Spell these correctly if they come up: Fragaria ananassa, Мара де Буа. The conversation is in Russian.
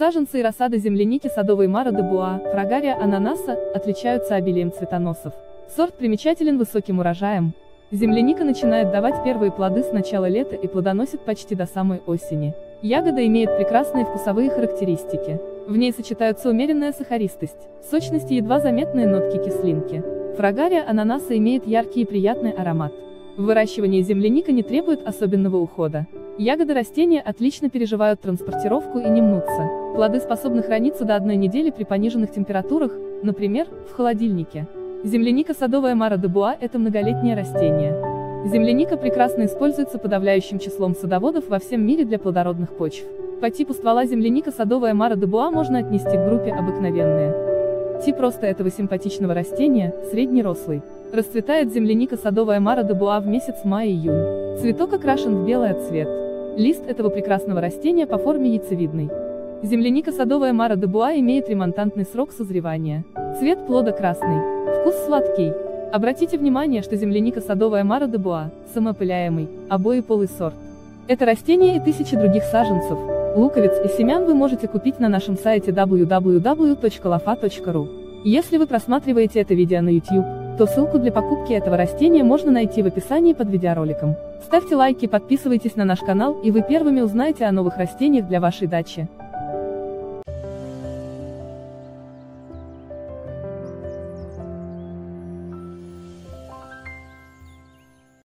Саженцы и рассада земляники садовой Мара де Буа, Fragaria ananassa, отличаются обилием цветоносов. Сорт примечателен высоким урожаем. Земляника начинает давать первые плоды с начала лета и плодоносит почти до самой осени. Ягода имеет прекрасные вкусовые характеристики. В ней сочетаются умеренная сахаристость, сочность и едва заметные нотки кислинки. Fragaria ananassa имеет яркий и приятный аромат. В выращивании земляника не требует особенного ухода. Ягоды растения отлично переживают транспортировку и не мнутся. Плоды способны храниться до 1 недели при пониженных температурах, например, в холодильнике. Земляника садовая Мара де Буа – это многолетнее растение. Земляника прекрасно используется подавляющим числом садоводов во всем мире для плодородных почв. По типу ствола земляника садовая Мара де Буа можно отнести к группе обыкновенные. Тип роста этого симпатичного растения – среднерослый. Расцветает земляника садовая Мара де Буа в месяц май-июнь. Цветок окрашен в белый отцвет. Лист этого прекрасного растения по форме яйцевидный. Земляника садовая Мара де Буа имеет ремонтантный срок созревания. Цвет плода красный. Вкус сладкий. Обратите внимание, что земляника садовая Мара де Буа – самоопыляемый, обоеполый сорт. Это растение и тысячи других саженцев, луковиц и семян вы можете купить на нашем сайте www.lofa.ru. Если вы просматриваете это видео на YouTube, то ссылку для покупки этого растения можно найти в описании под видеороликом. Ставьте лайки, подписывайтесь на наш канал, и вы первыми узнаете о новых растениях для вашей дачи.